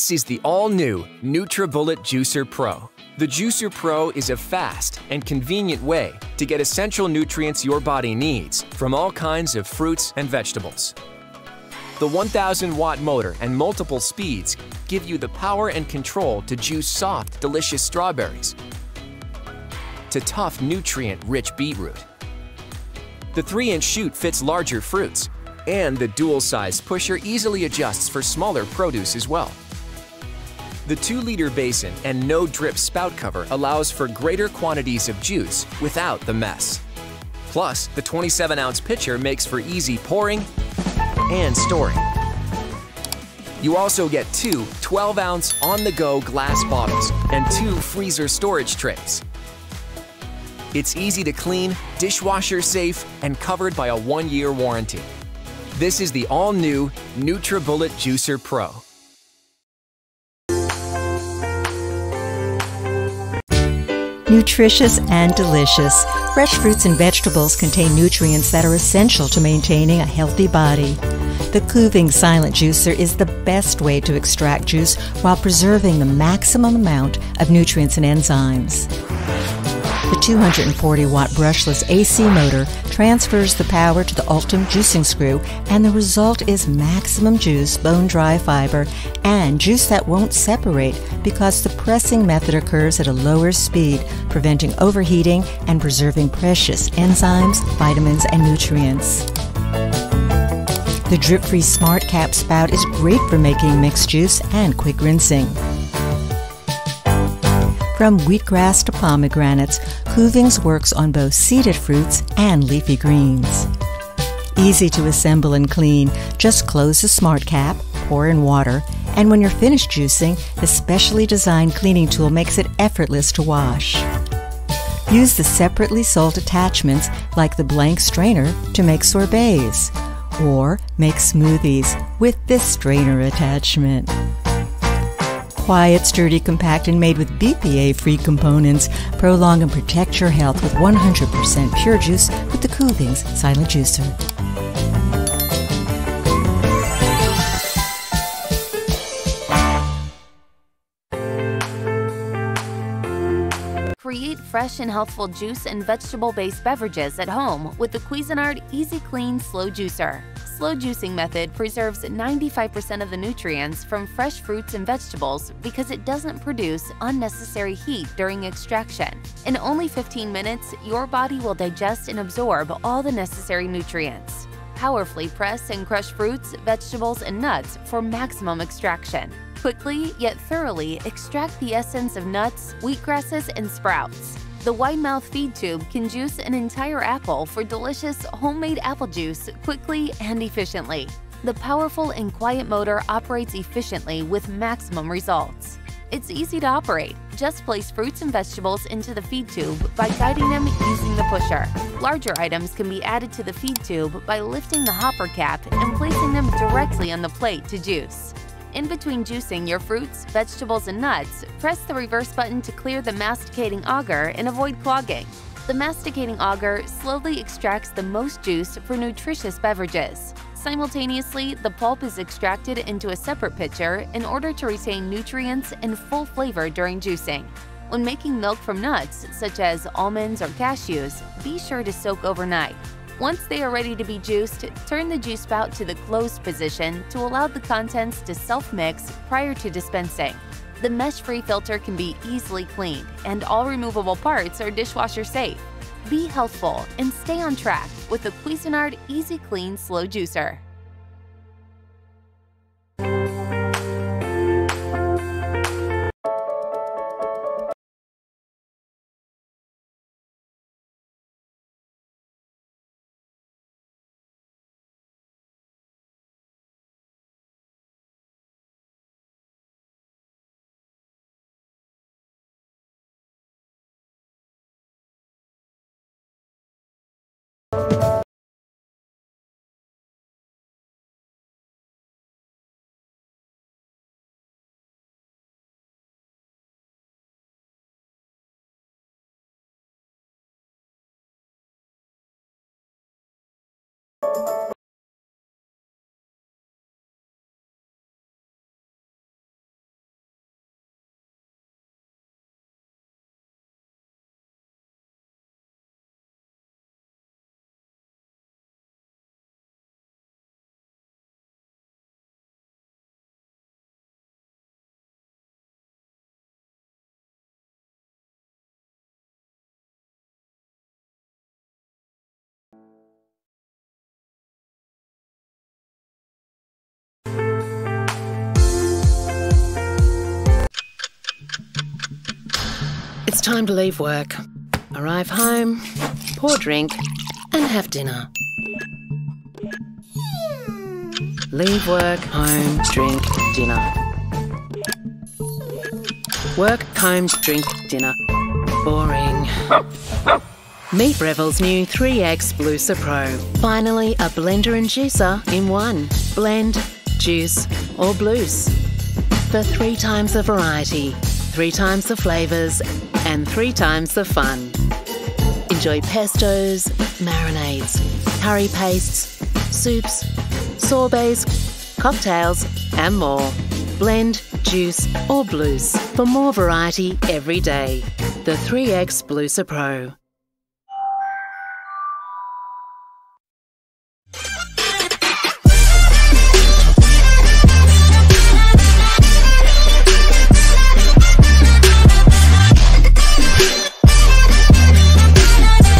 This is the all-new NutriBullet Juicer Pro. The Juicer Pro is a fast and convenient way to get essential nutrients your body needs from all kinds of fruits and vegetables. The 1,000-watt motor and multiple speeds give you the power and control to juice soft, delicious strawberries to tough, nutrient-rich beetroot. The 3-inch chute fits larger fruits, and the dual-sized pusher easily adjusts for smaller produce as well. The 2-liter basin and no-drip spout cover allows for greater quantities of juice without the mess. Plus, the 27-ounce pitcher makes for easy pouring and storing. You also get two 12-ounce on-the-go glass bottles and two freezer storage trays. It's easy to clean, dishwasher safe, and covered by a 1-year warranty. This is the all-new NutriBullet Juicer Pro. Nutritious and delicious. Fresh fruits and vegetables contain nutrients that are essential to maintaining a healthy body. The Kuvings Silent Juicer is the best way to extract juice while preserving the maximum amount of nutrients and enzymes. The 240-watt brushless AC motor transfers the power to the Ultem juicing screw, and the result is maximum juice, bone-dry fiber, and juice that won't separate because the pressing method occurs at a lower speed, preventing overheating and preserving precious enzymes, vitamins, and nutrients. The drip-free smart cap spout is great for making mixed juice and quick rinsing. From wheatgrass to pomegranates, Kuvings works on both seeded fruits and leafy greens. Easy to assemble and clean. Just close the smart cap, pour in water, and when you're finished juicing, the specially designed cleaning tool makes it effortless to wash. Use the separately sold attachments like the blank strainer to make sorbets, or make smoothies with this strainer attachment. Quiet, sturdy, compact, and made with BPA-free components. Prolong and protect your health with 100% pure juice with the Kuvings Silent Juicer. Create fresh and healthful juice and vegetable-based beverages at home with the Cuisinart Easy Clean Slow Juicer. Slow juicing method preserves 95% of the nutrients from fresh fruits and vegetables because it doesn't produce unnecessary heat during extraction. In only 15 minutes, your body will digest and absorb all the necessary nutrients. Powerfully press and crush fruits, vegetables, and nuts for maximum extraction. Quickly yet thoroughly extract the essence of nuts, wheatgrasses, and sprouts. The wide-mouth feed tube can juice an entire apple for delicious homemade apple juice quickly and efficiently. The powerful and quiet motor operates efficiently with maximum results. It's easy to operate. Just place fruits and vegetables into the feed tube by guiding them using the pusher. Larger items can be added to the feed tube by lifting the hopper cap and placing them directly on the plate to juice. In between juicing your fruits, vegetables, and nuts, press the reverse button to clear the masticating auger and avoid clogging. The masticating auger slowly extracts the most juice for nutritious beverages. Simultaneously, the pulp is extracted into a separate pitcher in order to retain nutrients and full flavor during juicing. When making milk from nuts, such as almonds or cashews, be sure to soak overnight. Once they are ready to be juiced, turn the juice spout to the closed position to allow the contents to self-mix prior to dispensing. The mesh-free filter can be easily cleaned, and all removable parts are dishwasher safe. Be healthful and stay on track with the Cuisinart Easy Clean Slow Juicer. It's time to leave work. Arrive home, pour drink, and have dinner. Leave work, home, drink, dinner. Work, home, drink, dinner. Boring. Meet Breville's new 3X Bluicer Pro. Finally, a blender and juicer in one. Blend, juice, or blues. For 3 times the variety, 3 times the flavours, and 3 times the fun. Enjoy pestos, marinades, curry pastes, soups, sorbets, cocktails, and more. Blend, juice, or blues for more variety every day. The 3X Bluicer Pro.